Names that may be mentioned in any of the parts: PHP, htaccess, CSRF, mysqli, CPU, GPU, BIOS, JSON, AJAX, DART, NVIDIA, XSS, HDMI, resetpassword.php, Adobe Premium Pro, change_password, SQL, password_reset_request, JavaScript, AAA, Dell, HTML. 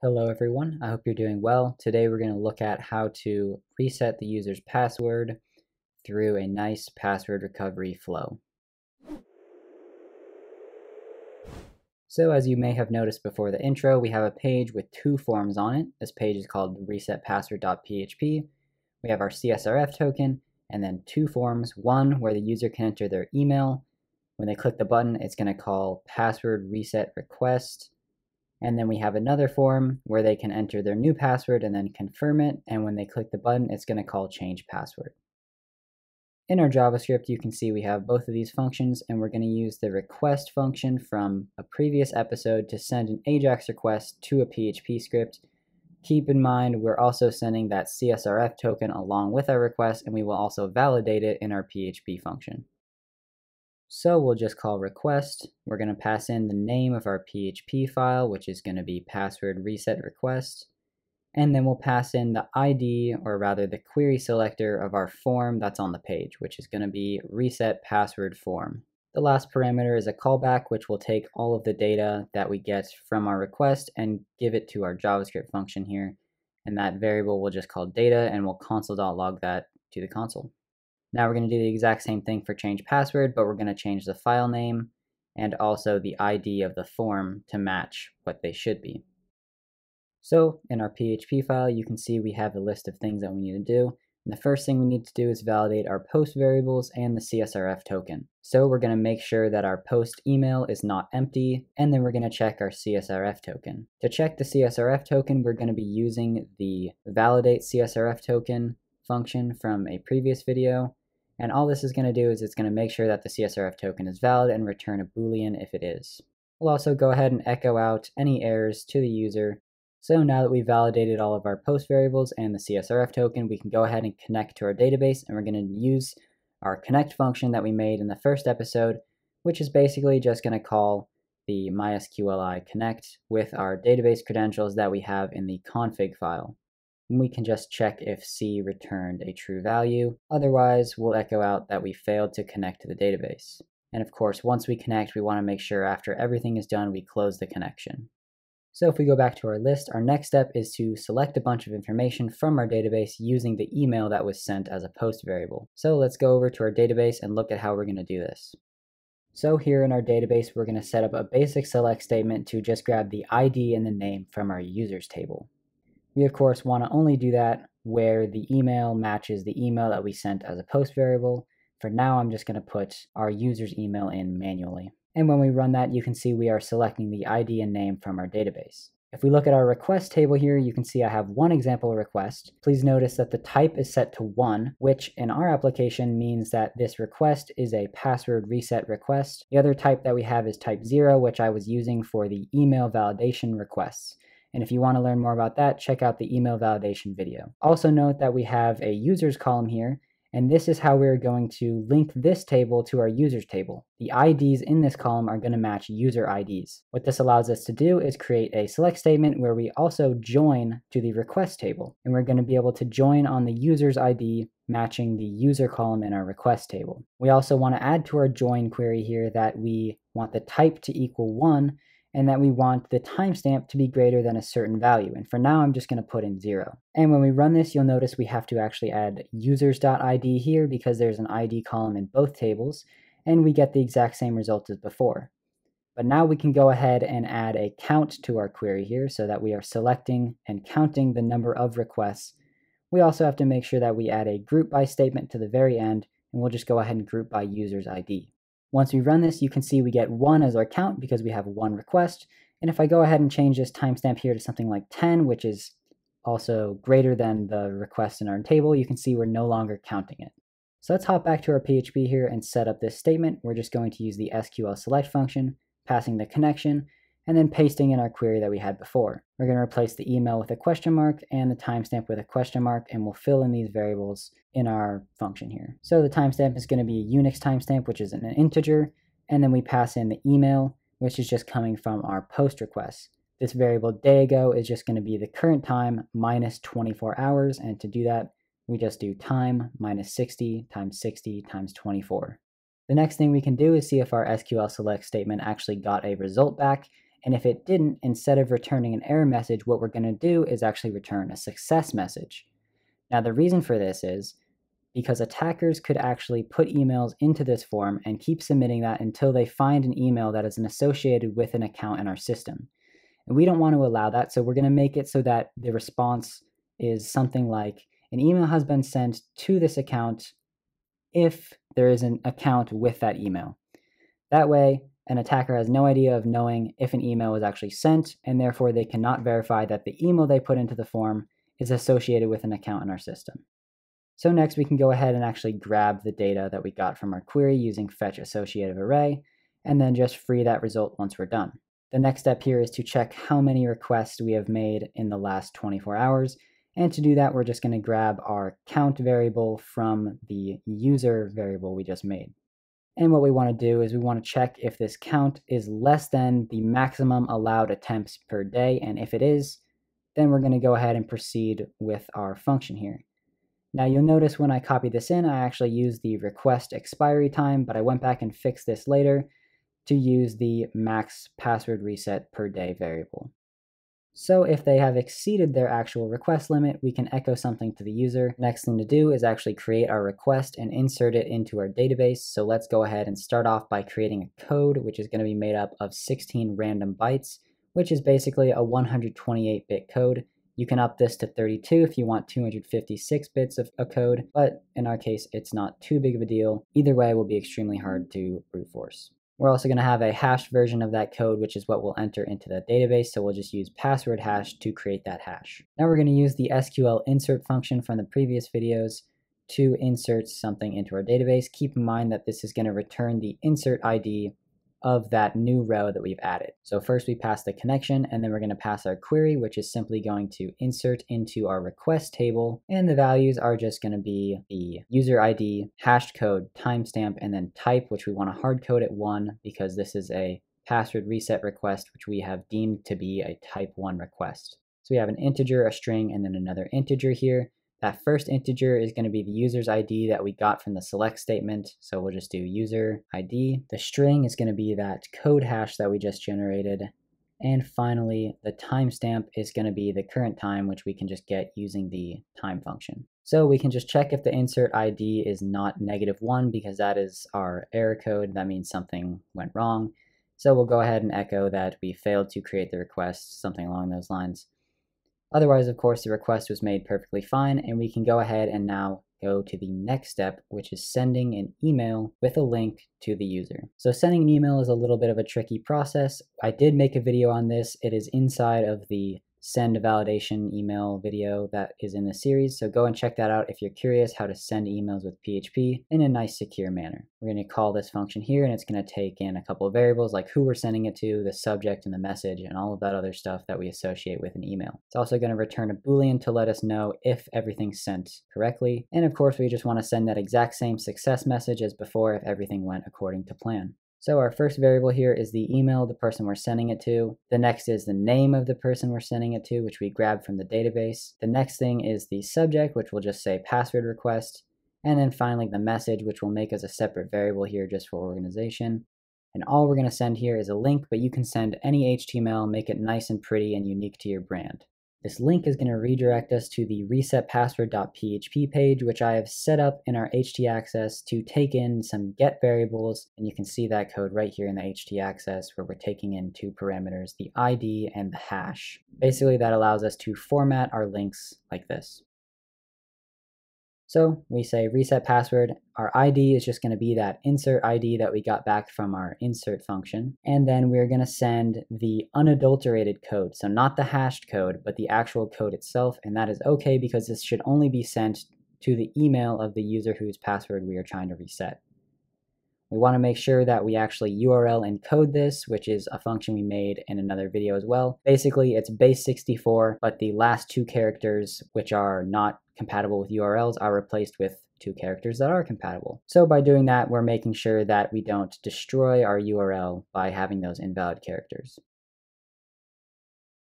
Hello everyone, I hope you're doing well. Today we're going to look at how to reset the user's password through a nice password recovery flow. So as you may have noticed before the intro, we have a page with two forms on it. This page is called resetpassword.php. We have our CSRF token and then two forms, one where the user can enter their email. When they click the button, it's going to call password reset request. And then we have another form where they can enter their new password and then confirm it. And when they click the button, it's going to call change password. In our JavaScript, you can see we have both of these functions, and we're going to use the request function from a previous episode to send an AJAX request to a PHP script. Keep in mind, we're also sending that CSRF token along with our request, and we will also validate it in our PHP function. So we'll just call request. We're going to pass in the name of our PHP file, which is going to be password reset request. And then we'll pass in the ID, or rather the query selector of our form that's on the page, which is going to be reset password form. The last parameter is a callback, which will take all of the data that we get from our request and give it to our JavaScript function here. And that variable we'll just call data, and we'll console.log that to the console. Now we're going to do the exact same thing for change password, but we're going to change the file name and also the ID of the form to match what they should be. So in our PHP file, you can see we have a list of things that we need to do. And the first thing we need to do is validate our post variables and the CSRF token. So we're going to make sure that our post email is not empty, and then we're going to check our CSRF token. To check the CSRF token, we're going to be using the validate CSRF token function from a previous video. And all this is going to do is it's going to make sure that the CSRF token is valid and return a Boolean if it is. We'll also go ahead and echo out any errors to the user. So now that we've validated all of our post variables and the CSRF token, we can go ahead and connect to our database, and we're going to use our connect function that we made in the first episode, which is basically just going to call the mysqli connect with our database credentials that we have in the config file. And we can just check if C returned a true value. Otherwise, we'll echo out that we failed to connect to the database. And of course, once we connect, we want to make sure after everything is done, we close the connection. So if we go back to our list, our next step is to select a bunch of information from our database using the email that was sent as a post variable. So let's go over to our database and look at how we're going to do this. So here in our database, we're going to set up a basic select statement to just grab the ID and the name from our users table. We of course want to only do that where the email matches the email that we sent as a post variable. For now, I'm just going to put our user's email in manually. And when we run that, you can see we are selecting the ID and name from our database. If we look at our request table here, you can see I have one example request. Please notice that the type is set to 1, which in our application means that this request is a password reset request. The other type that we have is type 0, which I was using for the email validation requests. And if you want to learn more about that, check out the email validation video. Also note that we have a users column here, and this is how we're going to link this table to our users table. The IDs in this column are going to match user IDs. What this allows us to do is create a select statement where we also join to the request table. And we're going to be able to join on the user's ID matching the user column in our request table. We also want to add to our join query here that we want the type to equal 1, and that we want the timestamp to be greater than a certain value. And for now, I'm just going to put in 0. And when we run this, you'll notice we have to actually add users.id here because there's an ID column in both tables, and we get the exact same result as before. But now we can go ahead and add a count to our query here so that we are selecting and counting the number of requests. We also have to make sure that we add a group by statement to the very end, and we'll just go ahead and group by users ID. Once we run this, you can see we get 1 as our count because we have 1 request. And if I go ahead and change this timestamp here to something like 10, which is also greater than the request in our table, you can see we're no longer counting it. So let's hop back to our PHP here and set up this statement. We're just going to use the SQL select function, passing the connection, and then pasting in our query that we had before. We're going to replace the email with a question mark and the timestamp with a question mark, and we'll fill in these variables in our function here. So the timestamp is going to be a Unix timestamp, which is an integer, and then we pass in the email, which is just coming from our post request. This variable day ago is just going to be the current time minus 24 hours, and to do that, we just do time minus 60 times 60 times 24. The next thing we can do is see if our SQL select statement actually got a result back. And if it didn't, instead of returning an error message, what we're going to do is actually return a success message. Now, the reason for this is because attackers could actually put emails into this form and keep submitting that until they find an email that is associated with an account in our system. And we don't want to allow that, so we're going to make it so that the response is something like, an email has been sent to this account if there is an account with that email. That way, an attacker has no idea of knowing if an email was actually sent, and therefore they cannot verify that the email they put into the form is associated with an account in our system. So next, we can go ahead and actually grab the data that we got from our query using fetch associative array, and then just free that result once we're done. The next step here is to check how many requests we have made in the last 24 hours. And to do that, we're just going to grab our count variable from the user variable we just made. And what we want to do is we want to check if this count is less than the maximum allowed attempts per day. And if it is, then we're going to go ahead and proceed with our function here. Now you'll notice when I copy this in, I actually use the request expiry time, but I went back and fixed this later to use the max password reset per day variable. So if they have exceeded their actual request limit, we can echo something to the user. Next thing to do is actually create our request and insert it into our database. So let's go ahead and start off by creating a code, which is going to be made up of 16 random bytes, which is basically a 128-bit code. You can up this to 32 if you want 256 bits of a code, but in our case, it's not too big of a deal. Either way, it will be extremely hard to brute force. We're also going to have a hashed version of that code, which is what we'll enter into the database. So we'll just use password hash to create that hash. Now we're going to use the SQL insert function from the previous videos to insert something into our database. Keep in mind that this is going to return the insert ID of that new row that we've added. So first we pass the connection, and then we're going to pass our query, which is simply going to insert into our request table. And the values are just going to be the user ID, hash code, timestamp, and then type, which we want to hard code at 1 because this is a password reset request, which we have deemed to be a type 1 request. So we have an integer, a string, and then another integer here. That first integer is going to be the user's ID that we got from the select statement. So we'll just do user ID. The string is going to be that code hash that we just generated. And finally, the timestamp is going to be the current time, which we can just get using the time function. So we can just check if the insert ID is not -1 because that is our error code. That means something went wrong. So we'll go ahead and echo that we failed to create the request, something along those lines. Otherwise, of course, the request was made perfectly fine, and we can go ahead and now go to the next step, which is sending an email with a link to the user. So sending an email is a little bit of a tricky process. I did make a video on this. It is inside of the send validation email video that is in the series, so go and check that out if you're curious how to send emails with PHP in a nice, secure manner. We're going to call this function here, and it's going to take in a couple of variables like who we're sending it to, the subject and the message, and all of that other stuff that we associate with an email. It's also going to return a Boolean to let us know if everything's sent correctly, and of course we just want to send that exact same success message as before if everything went according to plan. So our first variable here is the email, the person we're sending it to. The next is the name of the person we're sending it to, which we grabbed from the database. The next thing is the subject, which will just say password request. And then finally the message, which will make us a separate variable here just for organization. And all we're going to send here is a link, but you can send any HTML, make it nice and pretty and unique to your brand. This link is going to redirect us to the resetpassword.php page, which I have set up in our htaccess to take in some get variables, and you can see that code right here in the htaccess where we're taking in two parameters, the ID and the hash. Basically, that allows us to format our links like this. So we say reset password. Our ID is just going to be that insert ID that we got back from our insert function. And then we're going to send the unadulterated code. So not the hashed code, but the actual code itself. And that is okay because this should only be sent to the email of the user whose password we are trying to reset. We want to make sure that we actually URL encode this, which is a function we made in another video as well. Basically, it's base 64, but the last two characters, which are not compatible with URLs, are replaced with two characters that are compatible. So by doing that, we're making sure that we don't destroy our URL by having those invalid characters.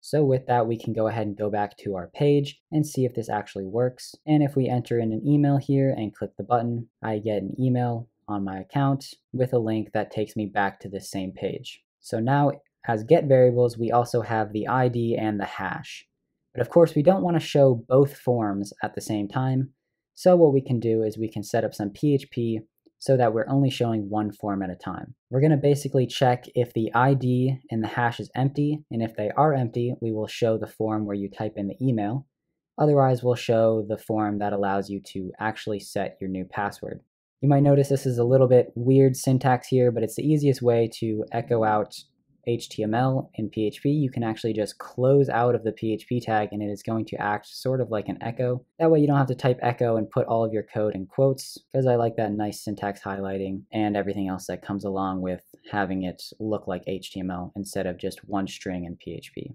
So with that, we can go ahead and go back to our page and see if this actually works. And if we enter in an email here and click the button, I get an email on my account with a link that takes me back to this same page. So now As get variables, we also have the ID and the hash. But of course, we don't want to show both forms at the same time. So what we can do is we can set up some PHP so that we're only showing one form at a time. We're going to basically check if the ID and the hash is empty, and if they are empty, we will show the form where you type in the email. Otherwise, we'll show the form that allows you to actually set your new password. You might notice this is a little bit weird syntax here, but it's the easiest way to echo out HTML in PHP. You can actually just close out of the PHP tag and it is going to act sort of like an echo. That way you don't have to type echo and put all of your code in quotes, because I like that nice syntax highlighting and everything else that comes along with having it look like HTML instead of just one string in PHP.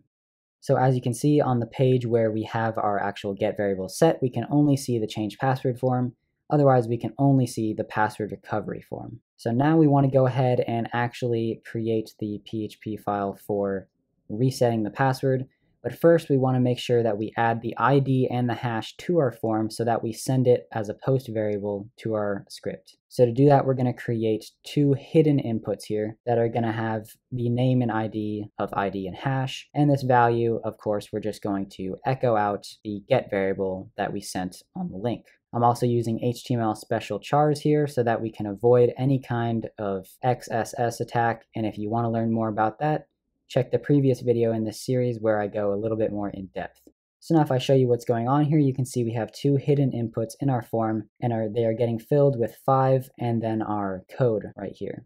So as you can see on the page where we have our actual get variable set, we can only see the change password form. Otherwise, we can only see the password recovery form. So now we want to go ahead and actually create the PHP file for resetting the password. But first, we want to make sure that we add the ID and the hash to our form so that we send it as a post variable to our script. So to do that, we're going to create two hidden inputs here that are going to have the name and ID of ID and hash. And this value, of course, we're just going to echo out the get variable that we sent on the link. I'm also using HTML special chars here so that we can avoid any kind of XSS attack. And if you want to learn more about that, check the previous video in this series where I go a little bit more in depth. So now if I show you what's going on here, you can see we have two hidden inputs in our form and they are getting filled with 5 and then our code right here.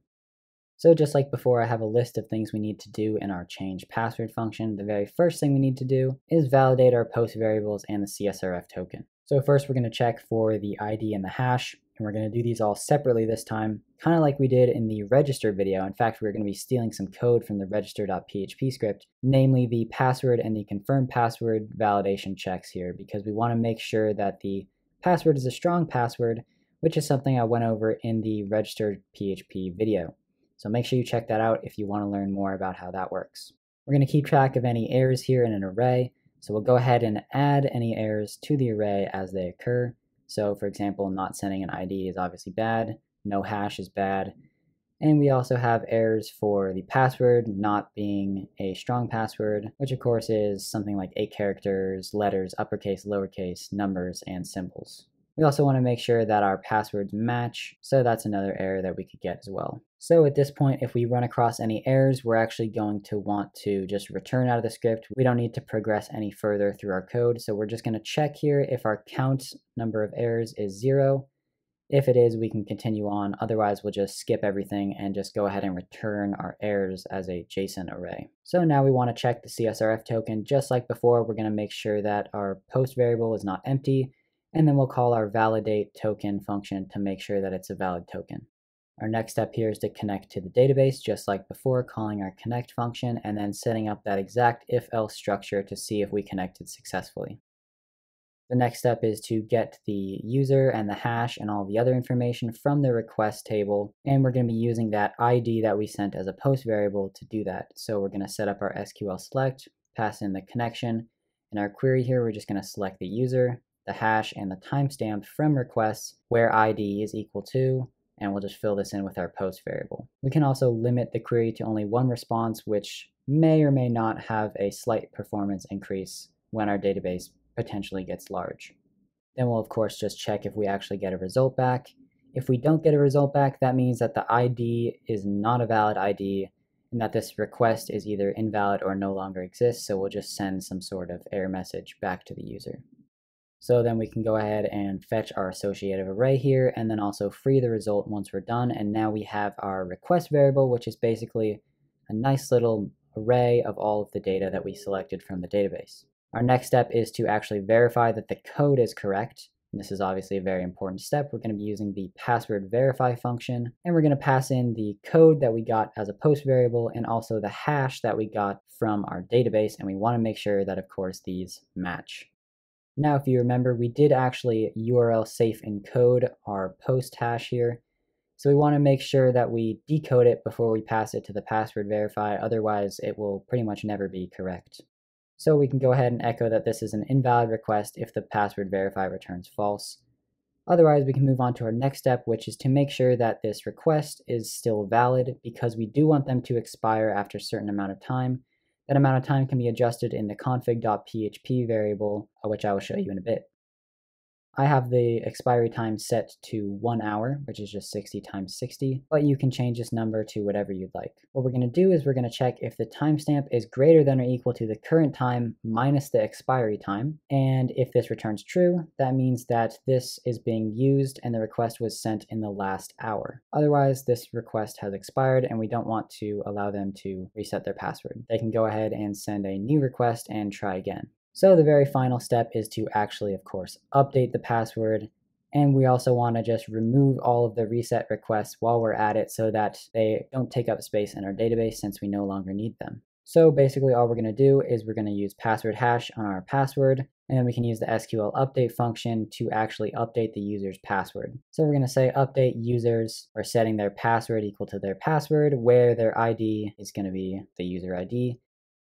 So just like before, I have a list of things we need to do in our change password function. The very first thing we need to do is validate our post variables and the CSRF token. So first we're going to check for the ID and the hash, and we're going to do these all separately this time, kind of like we did in the register video. In fact, we're going to be stealing some code from the register.php script, namely the password and the confirm password validation checks here, because we want to make sure that the password is a strong password, which is something I went over in the register.php video. So make sure you check that out if you want to learn more about how that works. We're going to keep track of any errors here in an array. So we'll go ahead and add any errors to the array as they occur. So for example, not sending an ID is obviously bad, no hash is bad, and we also have errors for the password not being a strong password, which of course is something like 8 characters, letters, uppercase, lowercase, numbers, and symbols. We also want to make sure that our passwords match, so that's another error that we could get as well. So at this point, if we run across any errors, we're actually going to want to just return out of the script. We don't need to progress any further through our code, so we're just going to check here if our count number of errors is 0. If it is, we can continue on. Otherwise, we'll just skip everything and just go ahead and return our errors as a JSON array. So now we want to check the CSRF token. Just like before, we're going to make sure that our post variable is not empty. And then we'll call our validate token function to make sure that it's a valid token. Our next step here is to connect to the database, just like before, calling our connect function and then setting up that exact if-else structure to see if we connected successfully. The next step is to get the user and the hash and all the other information from the request table, and we're going to be using that ID that we sent as a post variable to do that. So we're going to set up our SQL select, pass in the connection, and our query here, we're just going to select the user, the hash, and the timestamp from requests where ID is equal to, and we'll just fill this in with our post variable. We can also limit the query to only one response, which may or may not have a slight performance increase when our database potentially gets large. Then we'll of course just check if we actually get a result back. If we don't get a result back, that means that the ID is not a valid ID and that this request is either invalid or no longer exists, so we'll just send some sort of error message back to the user. So then we can go ahead and fetch our associative array here and then also free the result once we're done. And now we have our request variable, which is basically a nice little array of all of the data that we selected from the database. Our next step is to actually verify that the code is correct. And this is obviously a very important step. We're going to be using the password verify function, and we're going to pass in the code that we got as a post variable and also the hash that we got from our database. And we want to make sure that, of course, these match. Now, if you remember, we did actually URL safe encode our post hash here. So we want to make sure that we decode it before we pass it to the password verify. Otherwise, it will pretty much never be correct. So we can go ahead and echo that this is an invalid request if the password verify returns false. Otherwise, we can move on to our next step, which is to make sure that this request is still valid, because we do want them to expire after a certain amount of time. That amount of time can be adjusted in the config.php variable, which I will show you in a bit. I have the expiry time set to 1 hour, which is just 60 times 60, but you can change this number to whatever you'd like. What we're going to do is we're going to check if the timestamp is greater than or equal to the current time minus the expiry time. And if this returns true, that means that this is being used and the request was sent in the last hour. Otherwise, this request has expired and we don't want to allow them to reset their password. They can go ahead and send a new request and try again. So the very final step is to actually, of course, update the password. And we also want to just remove all of the reset requests while we're at it so that they don't take up space in our database since we no longer need them. So basically all we're going to do is we're going to use password hash on our password, and then we can use the SQL update function to actually update the user's password. So we're going to say update users, or setting their password equal to their password, where their ID is going to be the user ID.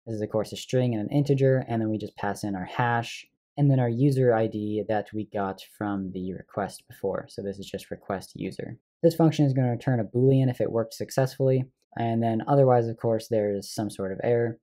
This is, of course, a string and an integer, and then we just pass in our hash, and then our user ID that we got from the request before. So this is just request user. This function is going to return a Boolean if it worked successfully, and then otherwise, of course, there is some sort of error.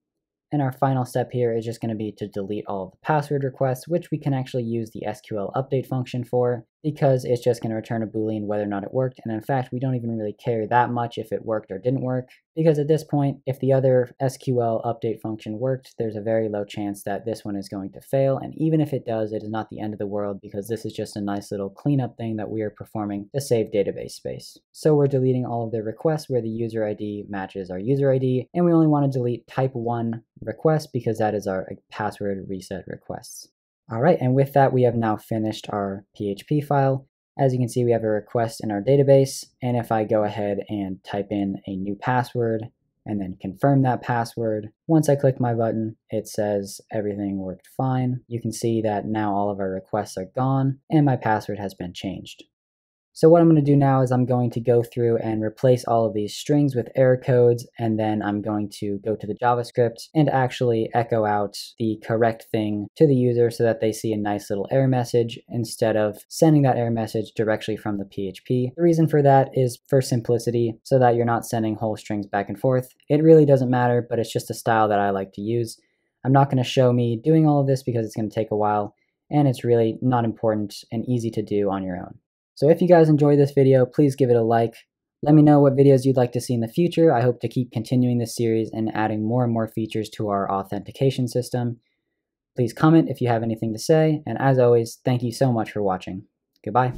And our final step here is just going to be to delete all of the password requests, which we can actually use the SQL update function for, because it's just going to return a Boolean whether or not it worked. And in fact, we don't even really care that much if it worked or didn't work, because at this point, if the other SQL update function worked, there's a very low chance that this one is going to fail. And even if it does, it is not the end of the world, because this is just a nice little cleanup thing that we are performing to save database space. So we're deleting all of the requests where the user ID matches our user ID, and we only want to delete type 1 requests because that is our password reset requests. All right, and with that, we have now finished our PHP file. As you can see, we have a request in our database, and if I go ahead and type in a new password and then confirm that password, once I click my button, it says everything worked fine. You can see that now all of our requests are gone and my password has been changed. So what I'm going to do now is I'm going to go through and replace all of these strings with error codes, and then I'm going to go to the JavaScript and actually echo out the correct thing to the user so that they see a nice little error message instead of sending that error message directly from the PHP. The reason for that is for simplicity, so that you're not sending whole strings back and forth. It really doesn't matter, but it's just a style that I like to use. I'm not going to show me doing all of this because it's going to take a while, and it's really not important and easy to do on your own. So if you guys enjoyed this video, please give it a like. Let me know what videos you'd like to see in the future. I hope to keep continuing this series and adding more and more features to our authentication system. Please comment if you have anything to say, and as always, thank you so much for watching. Goodbye.